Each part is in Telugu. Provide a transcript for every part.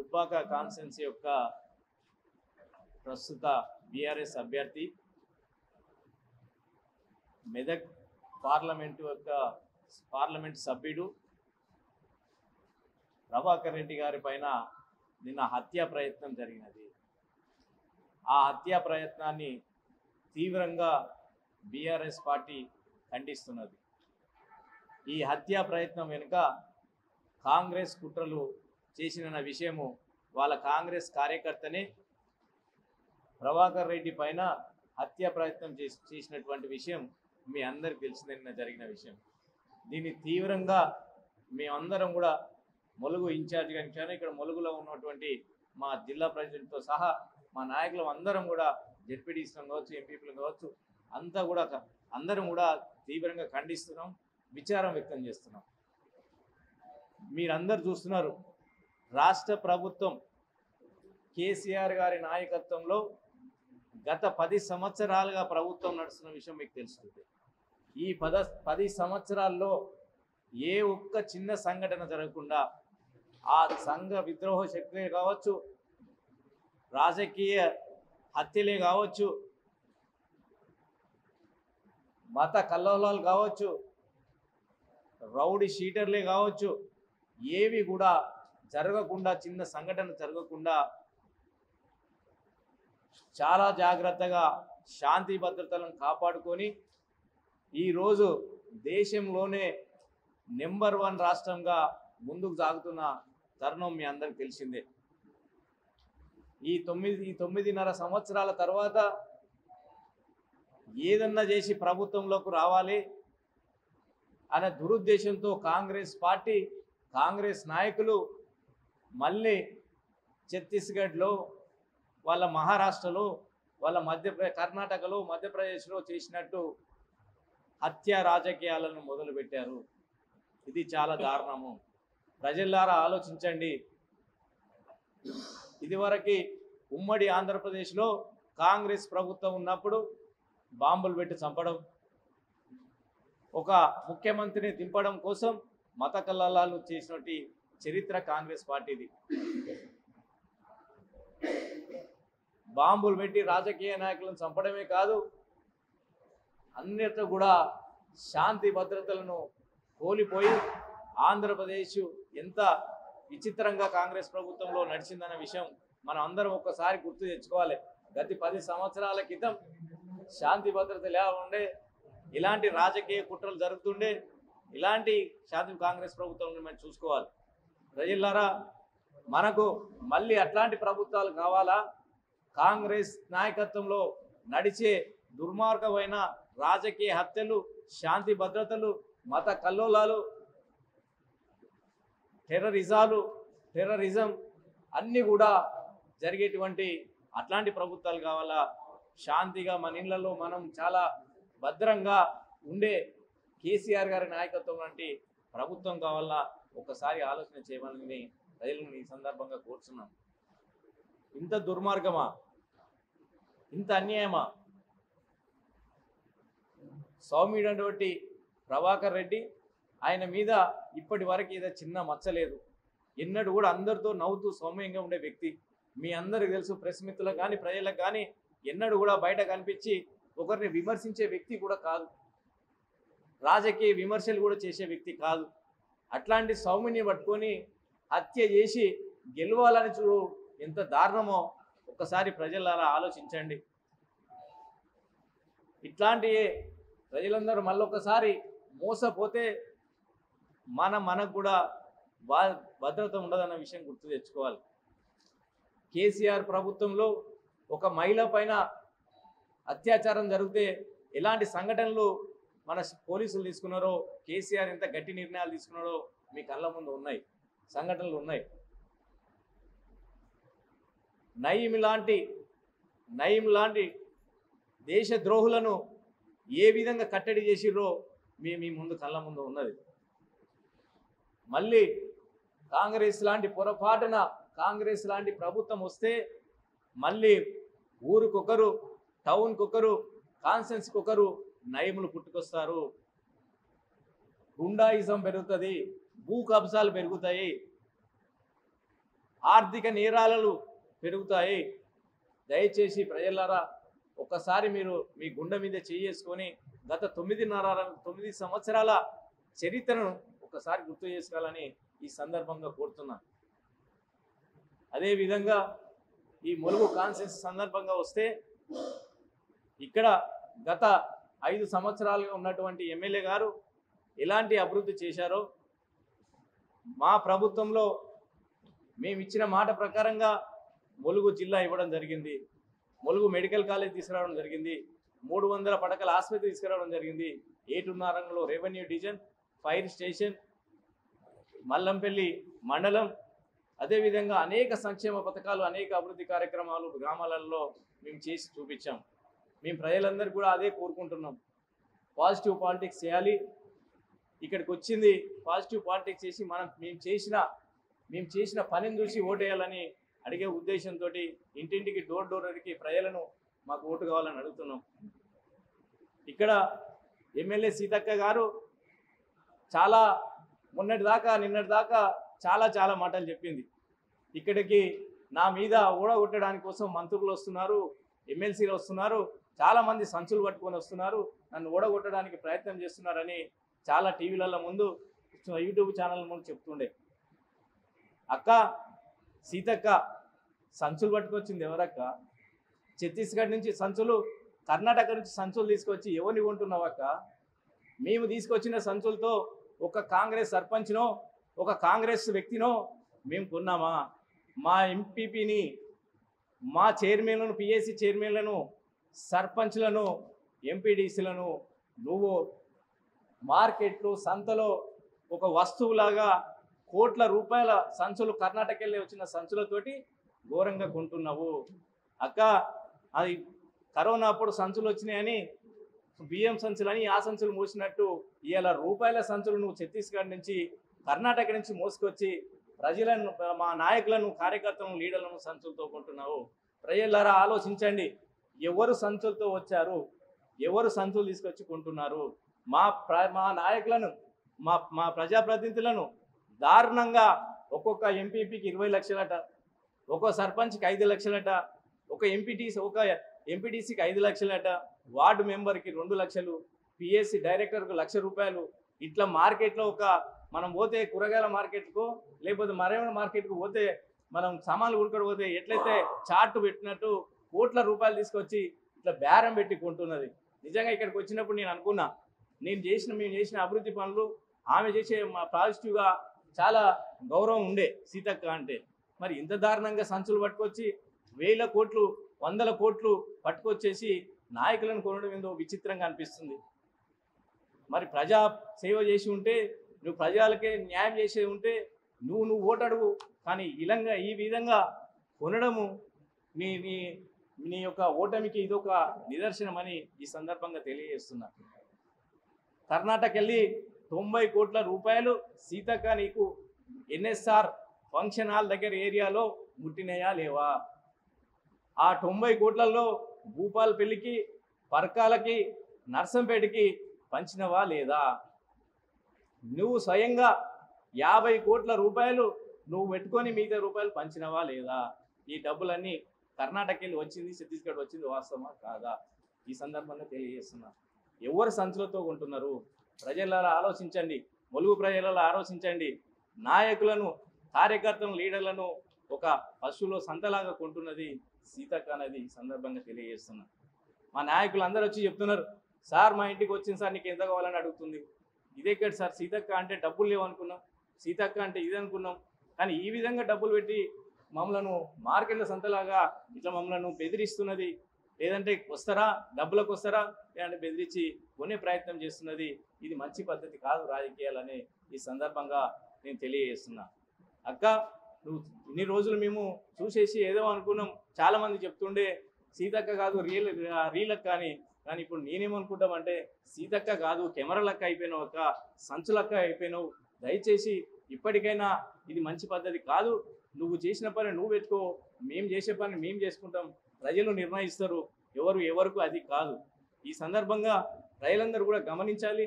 దుబ్బాక కాన్స్టెన్సీ యొక్క ప్రస్తుత బీఆర్ఎస్ అభ్యర్థి మెదక్ పార్లమెంటు యొక్క పార్లమెంట్ సభ్యుడు ప్రభాకర్ రెడ్డి గారి పైన నిన్న హత్యా ప్రయత్నం జరిగినది। ఆ హత్యా ప్రయత్నాన్ని తీవ్రంగా బీఆర్ఎస్ పార్టీ ఖండిస్తున్నది। ఈ హత్యా ప్రయత్నం వెనుక కాంగ్రెస్ కుట్రలు చేసిన విషయము వాళ్ళ కాంగ్రెస్ కార్యకర్తనే ప్రభాకర్ రెడ్డి పైన హత్యా ప్రయత్నం చేసినటువంటి విషయం మీ అందరికీ తెలిసిందే। నిన్న జరిగిన విషయం దీన్ని తీవ్రంగా మేమందరం కూడా ములుగు ఇన్ఛార్జిగా ఇచ్చాను। ఇక్కడ ములుగులో ఉన్నటువంటి మా జిల్లా ప్రెసిడెంట్తో సహా మా నాయకులు అందరం కూడా జెడ్పీటీసీలు కావచ్చు ఎంపీపీలు కావచ్చు అంతా కూడా అందరం కూడా తీవ్రంగా ఖండిస్తున్నాం, విచారం వ్యక్తం చేస్తున్నాం। మీరందరూ చూస్తున్నారు రాష్ట్ర ప్రభుత్వం కేసీఆర్ గారి నాయకత్వంలో గత 10 సంవత్సరాలుగా ప్రభుత్వం నడుస్తున్న విషయం మీకు తెలుస్తుంది। ఈ 10 సంవత్సరాల్లో ఏ ఒక్క చిన్న సంఘటన జరగకుండా ఆ సంఘ విద్రోహ శక్తులే కావచ్చు రాజకీయ హత్యలే కావచ్చు మత కల్లోలాలు కావచ్చు రౌడీ షీటర్లే కావచ్చు ఏవి కూడా జరగకుండా చిన్న సంఘటన జరగకుండా చాలా జాగ్రత్తగా శాంతి భద్రతలను కాపాడుకొని ఈరోజు దేశంలోనే నెంబర్ 1 రాష్ట్రంగా ముందుకు సాగుతున్న తరుణం మీ అందరికీ తెలిసిందే। ఈ 9.5 సంవత్సరాల తర్వాత ఏదన్నా చేసి ప్రభుత్వంలోకి రావాలి అనే దురుద్దేశంతో కాంగ్రెస్ పార్టీ కాంగ్రెస్ నాయకులు మళ్ళీ ఛత్తీస్గఢ్లో వాళ్ళ మహారాష్ట్రలో వాళ్ళ కర్ణాటకలో మధ్యప్రదేశ్లో చేసినట్టు హత్యా రాజకీయాలను మొదలుపెట్టారు। ఇది చాలా దారుణము। ప్రజలారా ఆలోచించండి, ఇదివరకు ఉమ్మడి ఆంధ్రప్రదేశ్లో కాంగ్రెస్ ప్రభుత్వం ఉన్నప్పుడు బాంబులు పెట్టి చంపడం ఒక ముఖ్యమంత్రిని దింపడం కోసం మత కల్లాలు చేసినటువంటి చరిత్ర కాంగ్రెస్ పార్టీది। బాంబులు పెట్టి రాజకీయ నాయకులను చంపడమే కాదు అన్నిట్లో కూడా శాంతి భద్రతలను కోల్పోయి ఆంధ్రప్రదేశ్ ఎంత విచిత్రంగా కాంగ్రెస్ ప్రభుత్వంలో నడిచిందన్న విషయం మనం అందరం ఒక్కసారి గుర్తు తెచ్చుకోవాలి। గత 10 సంవత్సరాల క్రితం శాంతి భద్రత లేకుండే ఇలాంటి రాజకీయ కుట్రలు జరుగుతుండే ఇలాంటి శాంతి కాంగ్రెస్ ప్రభుత్వం మనం చూసుకోవాలి। ప్రజలారా మనకు మళ్ళీ అట్లాంటి ప్రభుత్వాలు కావాలా? కాంగ్రెస్ నాయకత్వంలో నడిచే దుర్మార్గమైన రాజకీయ హత్యలు శాంతి భద్రతలు మత కల్లోలాలు టెర్రరిజం అన్నీ కూడా జరిగేటువంటి అట్లాంటి ప్రభుత్వాలు కావాలా? శాంతిగా మన ఇళ్లలో మనం చాలా భద్రంగా ఉండే కేసీఆర్ గారి నాయకత్వం లాంటి ప్రభుత్వం కావాలా? ఒకసారి ఆలోచన చేయమని ప్రజలను ఈ సందర్భంగా కోరుతున్నాం। ఇంత దుర్మార్గమా? ఇంత అన్యాయమా? సౌమ్యుడైనటువంటి ప్రభాకర్ రెడ్డి ఆయన మీద ఇప్పటి వరకు ఏదో చిన్న మచ్చలేదు। ఎన్నడూ కూడా అందరితో నవ్వుతూ సౌమ్యంగా ఉండే వ్యక్తి మీ అందరికి తెలుసు। ప్రెస్ మిత్రులకు కానీ ప్రజలకు కానీ ఎన్నడూ కూడా బయట కనిపించి ఒకరిని విమర్శించే వ్యక్తి కూడా కాదు, రాజకీయ విమర్శలు కూడా చేసే వ్యక్తి కాదు। అట్లాంటి సౌమ్యుని పట్టుకొని హత్య చేసి గెలవాలని చూడు ఎంత దారుణమో ఒక్కసారి ప్రజలారా ఆలోచించండి। ఇట్లాంటి ప్రజలందరూ మళ్ళొకసారి మోసపోతే మనకు కూడా భద్రత ఉండదన్న విషయం గుర్తు తెచ్చుకోవాలి। కేసీఆర్ ప్రభుత్వంలో ఒక మహిళ పైన అత్యాచారం జరిగితే ఎలాంటి సంఘటనలు మన పోలీసులు తీసుకున్నారో కేసీఆర్ ఎంత గట్టి నిర్ణయాలు తీసుకున్నారో మీ కళ్ళ ముందు ఉన్నాయి, సంఘటనలు ఉన్నాయి। నయీం లాంటి దేశద్రోహులను ఏ విధంగా కట్టడి చేసిర్రో మీ ముందు కళ్ళ ముందు ఉన్నది। మళ్ళీ కాంగ్రెస్ లాంటి పొరపాటున కాంగ్రెస్ లాంటి ప్రభుత్వం వస్తే మళ్ళీ ఊరికొకరు టౌన్కొకరు కాన్స్టెన్సీకొకరు నయములు పుట్టుకొస్తారు, గుండాయిజం పెరుగుతుంది, భూ కబ్జాలు పెరుగుతాయి, ఆర్థిక నేరాలు పెరుగుతాయి। దయచేసి ప్రజలారా ఒక్కసారి మీరు మీ గుండె మీద చేసుకొని గత 9 సంవత్సరాల చరిత్రను ఒక్కసారి గుర్తు చేసుకోవాలని ఈ సందర్భంగా కోరుతున్నాను। అదే విధంగా ఈ ములుగు కాన్సెన్స్ సందర్భంగా వస్తే ఇక్కడ గత 5 సంవత్సరాలుగా ఉన్నటువంటి ఎమ్మెల్యే గారు ఎలాంటి అభివృద్ధి చేశారో మా ప్రభుత్వంలో మేము ఇచ్చిన మాట ప్రకారంగా ములుగు జిల్లా ఇవ్వడం జరిగింది। ములుగు మెడికల్ కాలేజ్ తీసుకురావడం జరిగింది। 300 పడకల ఆసుపత్రి తీసుకురావడం జరిగింది। 8:30లో revenue division, fire station, Mallampalli మండలం, అదేవిధంగా అనేక సంక్షేమ పథకాలు, అనేక అభివృద్ధి కార్యక్రమాలు గ్రామాలలో మేము చేసి చూపించాం। మేము ప్రజలందరూ కూడా అదే కోరుకుంటున్నాం, పాజిటివ్ పాలిటిక్స్ చేయాలి। ఇక్కడికి వచ్చింది పాజిటివ్ పాలిటిక్స్ చేసి మేము చేసిన పనిని చూసి ఓటేయాలని అడిగే ఉద్దేశంతో ఇంటింటికి డోర్కి ప్రజలను మాకు ఓటు కావాలని అడుగుతున్నాం। ఇక్కడ ఎమ్మెల్యే సీతక్క గారు చాలా నిన్నటిదాకా చాలా మాటలు చెప్పింది। ఇక్కడికి నా మీద ఊడగొట్టడానికి కోసం మంత్రులు వస్తున్నారు, ఎమ్మెల్సీలు వస్తున్నారు, చాలామంది సంచులు పట్టుకొని వస్తున్నారు, నన్ను ఊడగొట్టడానికి ప్రయత్నం చేస్తున్నారని చాలా టీవీలలో ముందు యూట్యూబ్ ఛానల్ ముందు చెప్తుండే। అక్క సీతక్క సంచులు పట్టుకొచ్చింది ఎవరక్క? ఛత్తీస్గఢ్ నుంచి సంచులు, కర్ణాటక నుంచి సంచులు తీసుకొచ్చి ఎవరిని కొంటున్నావక్క? మేము తీసుకొచ్చిన సంచులతో ఒక కాంగ్రెస్ సర్పంచ్నో ఒక కాంగ్రెస్ వ్యక్తినో మేము కొన్నామా? మా ఎంపీపీని, మా చైర్మన్లను, పీఎస్సి చైర్మన్లను, సర్పంచ్లను, ఎంపీడీసీలను నువ్వు మార్కెట్లో సంతలో ఒక వస్తువులాగా కోట్ల రూపాయల సంచులు, కర్ణాటక వెళ్ళి వచ్చిన సంచులతోటి ఘోరంగా కొంటున్నావు అక్క। అది కరోనా అప్పుడు సంచులు వచ్చినాయని బియ్యం సంచులని ఆ సంచులు మోసినట్టు ఇలా రూపాయల సంచులు నువ్వు ఛత్తీస్గఢ్ నుంచి, కర్ణాటక నుంచి మోసుకొచ్చి ప్రజలను, మా నాయకులను, కార్యకర్తలను, లీడర్లను సంచులతో కొంటున్నావు। ప్రజలారా ఆలోచించండి, ఎవరు సంచులతో వచ్చారు, ఎవరు సంచులు తీసుకొచ్చి కొంటున్నారు? మా నాయకులను, మా ప్రజాప్రతినిధులను దారుణంగా ఒక్కొక్క ఎంపీపీకి 20 లక్షలట, ఒక్కొక్క సర్పంచ్కి 5 లక్షలట, ఒక ఎంపీటీసీకి 5 లక్షలట, వార్డు మెంబర్కి 2 లక్షలు, పీఎస్సి డైరెక్టర్కు 1 లక్ష రూపాయలు, ఇట్లా మార్కెట్లో మనం పోతే కూరగాయల మార్కెట్కు లేకపోతే మరేమైనా మార్కెట్కు పోతే మనం సామాన్లు కొనుక్కొని పోతే ఎట్లయితే చార్ట్ పెట్టినట్టు కోట్ల రూపాయలు తీసుకొచ్చి ఇట్లా బేరం పెట్టి కొంటున్నది। నిజంగా ఇక్కడికి వచ్చినప్పుడు నేను అనుకున్నా, మేము చేసిన అభివృద్ధి పనులు, ఆమె చేసే మా పాజిటివ్గా చాలా గౌరవం ఉండే సీతక్క అంటే, మరి ఇంత దారుణంగా సంచులు పట్టుకొచ్చి వేల కోట్లు, 100 కోట్లు పట్టుకొచ్చేసి నాయకులను కొనడం ఏందో విచిత్రంగా అనిపిస్తుంది। మరి ప్రజా సేవ చేసి ఉంటే, నువ్వు ప్రజలకే న్యాయం చేసే ఉంటే నువ్వు ఓటడుగు, కానీ ఇలాగా ఈ విధంగా కొనడము నీ నీ నీ యొక్క ఓటమికి ఇదొక నిదర్శనమని ఈ సందర్భంగా తెలియజేస్తున్నా। కర్ణాటక వెళ్ళి 90 కోట్ల రూపాయలు సీతక్క నీకు ఎన్ఎస్ఆర్ ఫంక్షన్ హాల్ దగ్గర ఏరియాలో ముట్టినయా లేవా? ఆ 90 కోట్లలో భూపాలపల్లికి, పర్కాలకి, నర్సంపేటకి పంచినవా లేదా? నువ్వు స్వయంగా 50 కోట్ల రూపాయలు నువ్వు పెట్టుకొని మిగతా రూపాయలు పంచినవా లేదా? ఈ డబ్బులన్నీ కర్ణాటక వెళ్ళి వచ్చింది, ఛత్తీస్గఢ్ వచ్చింది, వాస్తవమా కాదా? ఈ సందర్భంగా తెలియజేస్తున్నా। ఎవరు సంచులతో కొంటున్నారు? ప్రజలారా ఆలోచించండి, ములుగు ప్రజలారా ఆలోచించండి। నాయకులను, కార్యకర్తలను, లీడర్లను ఒక పశువులో సంతలాగా కొంటున్నది సీతక్క అనేది ఈ సందర్భంగా తెలియజేస్తున్నా। మా నాయకులు అందరూ వచ్చి చెప్తున్నారు, సార్ మా ఇంటికి వచ్చింది సార్, నీకు ఎంత కావాలని అడుగుతుంది। ఇదేక్కడ సార్, సీతక్క అంటే డబ్బులు లేవనుకున్నాం, సీతక్క అంటే ఇది అనుకున్నాం, కానీ ఈ విధంగా డబ్బులు పెట్టి మమ్మలను మార్కెట్ల సంతలాగా ఇట్లా మమ్మలను బెదిరిస్తున్నది, లేదంటే వస్తారా డబ్బులకు వస్తారా లేదంటే బెదిరించి కొనే ప్రయత్నం చేస్తున్నది। ఇది మంచి పద్ధతి కాదు రాజకీయాలని ఈ సందర్భంగా నేను తెలియజేస్తున్నా। అక్క నువ్వు ఇన్ని రోజులు మేము చూసేసి ఏదో అనుకున్నాం, చాలామంది చెప్తుండే సీతక్క కాదు రీలక్క అని, కానీ ఇప్పుడు నేనేమనుకుంటామంటే సీతక్క కాదు కెమెరాలక్క అయిపోయినావు అక్క, సంచులక్క అయిపోయినావు। దయచేసి ఇప్పటికైనా ఇది మంచి పద్ధతి కాదు, నువ్వు చేసిన పని నువ్వు పెట్టుకో, మేము చేసే పని మేము చేసుకుంటాం, ప్రజలు నిర్ణయిస్తారు ఎవరు ఎవరికి అది కాదు। ఈ సందర్భంగా ప్రజలందరూ కూడా గమనించాలి,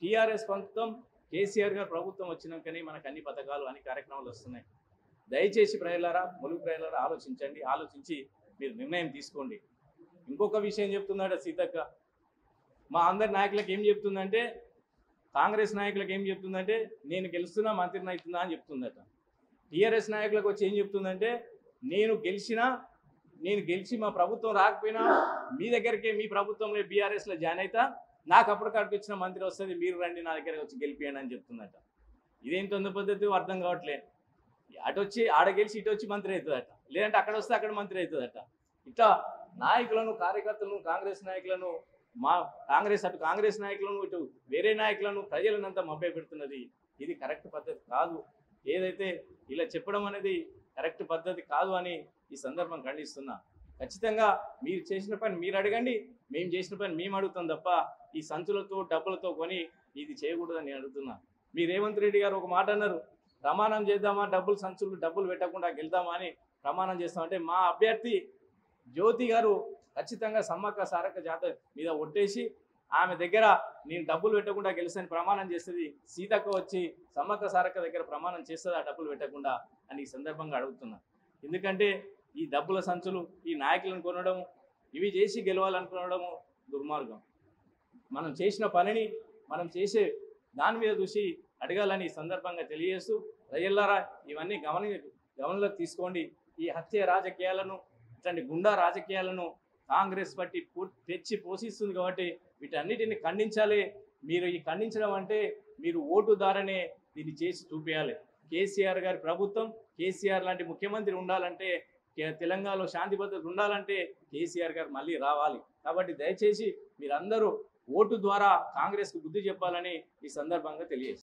టీఆర్ఎస్ ప్రభుత్వం, కేసీఆర్ గారు ప్రభుత్వం వచ్చినాకనే మనకు అన్ని పథకాలు, అన్ని కార్యక్రమాలు వస్తున్నాయి। దయచేసి ప్రజలారా ములుగు ప్రజలారా ఆలోచించండి, ఆలోచించి మీరు నిర్ణయం తీసుకోండి। ఇంకొక విషయం చెప్తున్నాడు సీతక్క, మా అందరి నాయకులకు ఏం చెప్తుందంటే, కాంగ్రెస్ నాయకులకు ఏం చెప్తుందంటే నేను గెలుస్తున్నా మంత్రిని అవుతున్నా అని చెప్తుందట। టీఆర్ఎస్ నాయకులకు వచ్చి ఏం చెప్తుందంటే నేను గెలిచి మా ప్రభుత్వం రాకపోయినా మీ దగ్గరికే, మీ ప్రభుత్వంలో బీఆర్ఎస్లో జాయిన్ అవుతా, నాకు అప్పటికప్పుడు వచ్చిన మంత్రి వస్తుంది, మీరు రండి నా దగ్గర వచ్చి గెలిపియండి అని చెప్తుందట। ఇదేం తొందర పద్ధతి అర్థం కావట్లే, అటొచ్చి ఆడ గెలిచి ఇటు వచ్చి మంత్రి అవుతుందట, లేదంటే అక్కడ వస్తే అక్కడ మంత్రి అవుతుందట। ఇట్లా నాయకులను కార్యకర్తలను కాంగ్రెస్ నాయకులను అటు కాంగ్రెస్ నాయకులను ఇటు వేరే నాయకులను ప్రజలను అంతా మభ్య పెడుతున్నది। ఇది కరెక్ట్ పద్ధతి కాదు, ఏదైతే ఇలా చెప్పడం అనేది కరెక్ట్ పద్ధతి కాదు అని ఈ సందర్భం ఖండిస్తున్నా। ఖచ్చితంగా మీరు చేసిన పని మీరు అడగండి, మేము చేసిన పని మేము అడుగుతాం తప్ప ఈ సంచులతో డబ్బులతో కొని ఇది చేయకూడదని నేను అడుగుతున్నా। మీ రేవంత్ రెడ్డి గారు ఒక మాట అన్నారు, ప్రమాణం చేద్దామా డబ్బులు సంచులు డబ్బులు పెట్టకుండా గెలుద్దామా అని ప్రమాణం చేస్తామంటే, మా అభ్యర్థి జ్యోతి గారు ఖచ్చితంగా సమ్మక్క సారక్క జాతర మీద ఒట్టేసి ఆమె దగ్గర నేను డబ్బులు పెట్టకుండా గెలుస్తానని ప్రమాణం చేస్తుంది, సీతక్క వచ్చి సమ్మక్క సారక్క దగ్గర ప్రమాణం చేస్తుంది ఆ డబ్బులు పెట్టకుండా అని ఈ సందర్భంగా అడుగుతున్నా। ఎందుకంటే ఈ డబ్బుల సంచులు ఈ నాయకులను కొనడం ఇవి చేసి గెలవాలనుకోవడము దుర్మార్గం। మనం చేసిన పనిని మనం చేసే దాని మీద చూసి అడగాలని సందర్భంగా తెలియజేస్తూ ప్రజల్లారా ఇవన్నీ గమనంలోకి తీసుకోండి। ఈ హత్య రాజకీయాలను ఇట్లాంటి గుండా రాజకీయాలను కాంగ్రెస్ పార్టీ తెచ్చి పోషిస్తుంది కాబట్టి వీటన్నిటిని ఖండించాలి। మీరు ఈ ఖండించడం అంటే మీరు ఓటు ద్వారానే దీన్ని చేసి చూపించాలి। కేసీఆర్ గారి ప్రభుత్వం కేసీఆర్ లాంటి ముఖ్యమంత్రి ఉండాలంటే తెలంగాణలో శాంతి భద్రతలు ఉండాలంటే కేసీఆర్ గారు మళ్ళీ రావాలి। కాబట్టి దయచేసి మీరందరూ ఓటు ద్వారా కాంగ్రెస్కు బుద్ధి చెప్పాలని ఈ సందర్భంగా తెలియజేస్తారు।